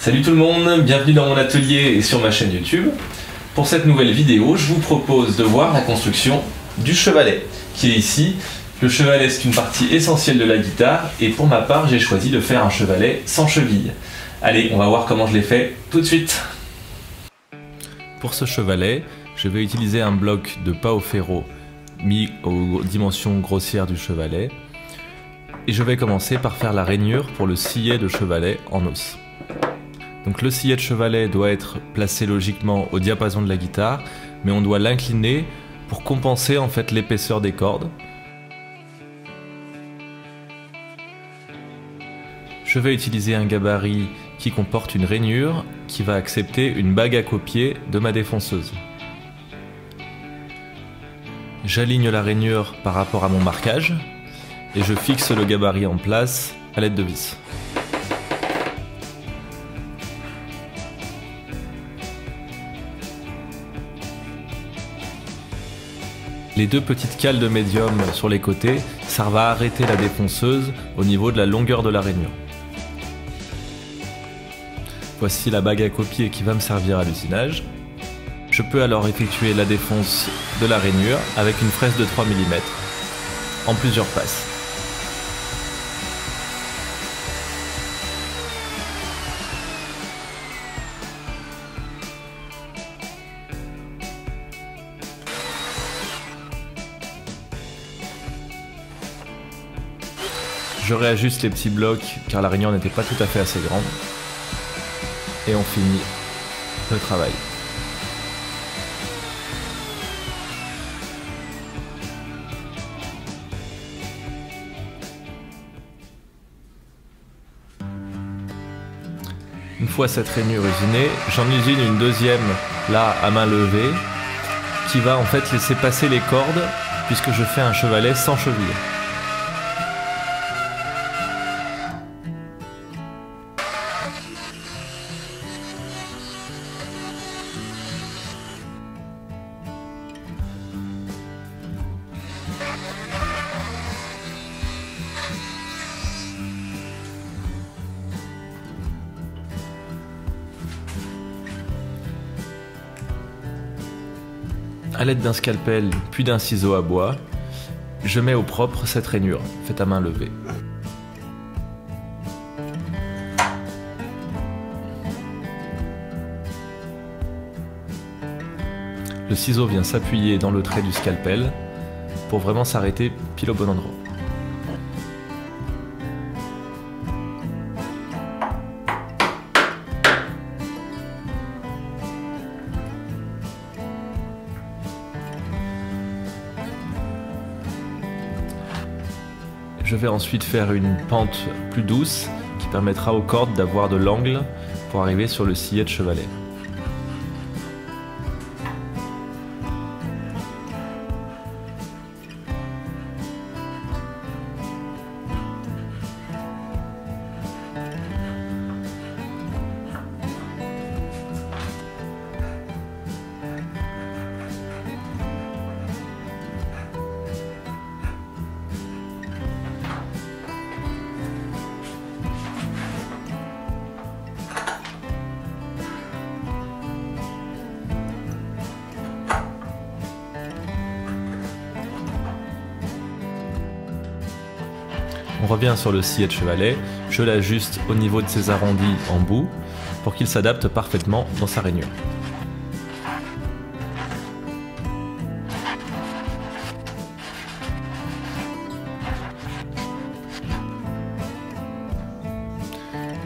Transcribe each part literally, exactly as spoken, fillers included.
Salut tout le monde, bienvenue dans mon atelier et sur ma chaîne YouTube. Pour cette nouvelle vidéo, je vous propose de voir la construction du chevalet, qui est ici. Le chevalet, c'est une partie essentielle de la guitare, et pour ma part, j'ai choisi de faire un chevalet sans cheville. Allez, on va voir comment je l'ai fait tout de suite. Pour ce chevalet, je vais utiliser un bloc de pao ferro mis aux dimensions grossières du chevalet, et je vais commencer par faire la rainure pour le sillet de chevalet en os. Donc le sillet de chevalet doit être placé logiquement au diapason de la guitare, mais on doit l'incliner pour compenser en fait l'épaisseur des cordes. Je vais utiliser un gabarit qui comporte une rainure qui va accepter une bague à copier de ma défonceuse. J'aligne la rainure par rapport à mon marquage et je fixe le gabarit en place à l'aide de vis. Les deux petites cales de médium sur les côtés servent à arrêter la défonceuse au niveau de la longueur de la rainure. Voici la bague à copier qui va me servir à l'usinage. Je peux alors effectuer la défonce de la rainure avec une fraise de trois millimètres en plusieurs passes. Je réajuste les petits blocs car la rainure n'était pas tout à fait assez grande. Et on finit le travail. Une fois cette rainure usinée, j'en usine une deuxième là à main levée qui va en fait laisser passer les cordes puisque je fais un chevalet sans cheville. A l'aide d'un scalpel puis d'un ciseau à bois, je mets au propre cette rainure, faite à main levée. Le ciseau vient s'appuyer dans le trait du scalpel pour vraiment s'arrêter pile au bon endroit. Je vais ensuite faire une pente plus douce qui permettra aux cordes d'avoir de l'angle pour arriver sur le sillet de chevalet. On revient sur le sillet de chevalet, je l'ajuste au niveau de ses arrondis en bout pour qu'il s'adapte parfaitement dans sa rainure.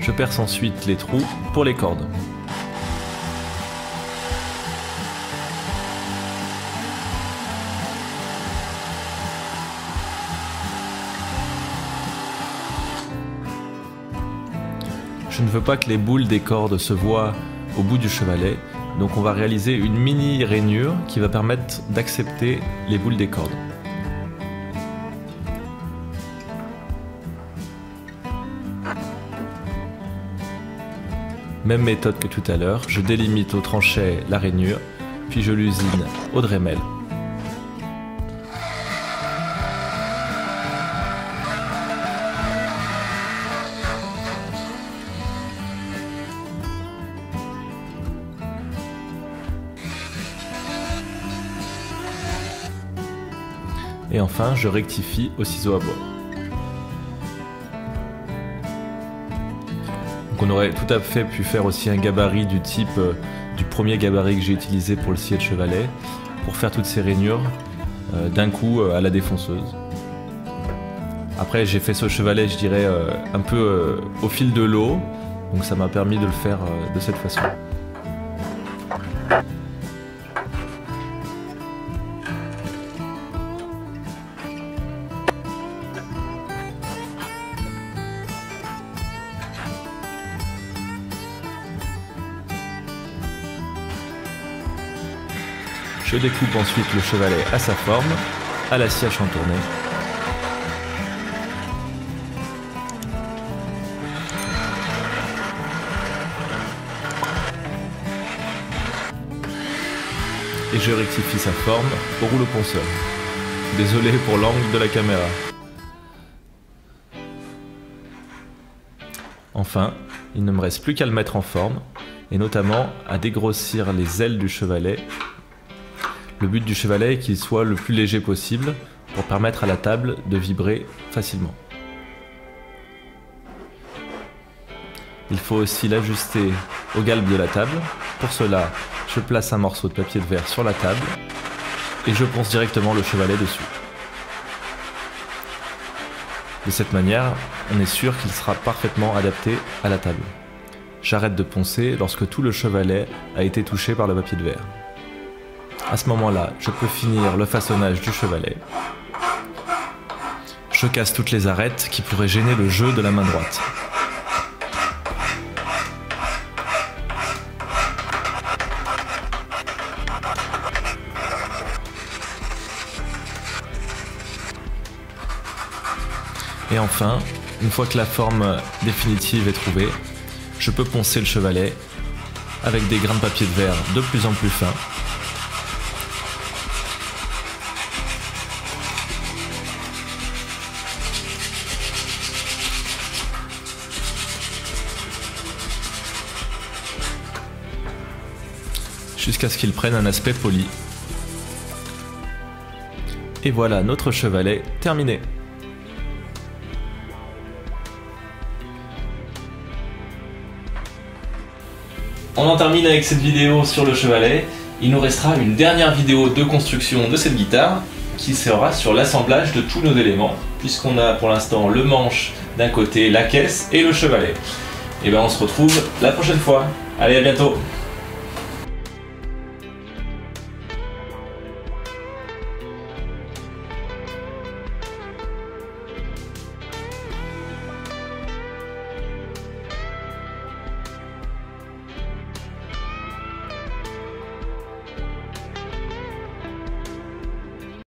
Je perce ensuite les trous pour les cordes. Je ne veux pas que les boules des cordes se voient au bout du chevalet, donc on va réaliser une mini rainure qui va permettre d'accepter les boules des cordes. Même méthode que tout à l'heure, je délimite au tranchet la rainure, puis je l'usine au Dremel. Et enfin, je rectifie au ciseau à bois. Donc on aurait tout à fait pu faire aussi un gabarit du type euh, du premier gabarit que j'ai utilisé pour le scié de chevalet, pour faire toutes ces rainures euh, d'un coup euh, à la défonceuse. Après j'ai fait ce chevalet, je dirais, euh, un peu euh, au fil de l'eau, donc ça m'a permis de le faire euh, de cette façon. Je découpe ensuite le chevalet à sa forme, à la sciache en tournée. Et je rectifie sa forme au rouleau ponceur. Désolé pour l'angle de la caméra. Enfin, il ne me reste plus qu'à le mettre en forme, et notamment à dégrossir les ailes du chevalet. Le but du chevalet est qu'il soit le plus léger possible pour permettre à la table de vibrer facilement. Il faut aussi l'ajuster au galbe de la table. Pour cela, je place un morceau de papier de verre sur la table et je ponce directement le chevalet dessus. De cette manière, on est sûr qu'il sera parfaitement adapté à la table. J'arrête de poncer lorsque tout le chevalet a été touché par le papier de verre. À ce moment-là, je peux finir le façonnage du chevalet. Je casse toutes les arêtes qui pourraient gêner le jeu de la main droite. Et enfin, une fois que la forme définitive est trouvée, je peux poncer le chevalet avec des grains de papier de verre de plus en plus fins. Jusqu'à ce qu'il prenne un aspect poli. Et voilà notre chevalet terminé. On en termine avec cette vidéo sur le chevalet. Il nous restera une dernière vidéo de construction de cette guitare qui sera sur l'assemblage de tous nos éléments, puisqu'on a pour l'instant le manche d'un côté, la caisse et le chevalet. Et bien on se retrouve la prochaine fois. Allez, à bientôt!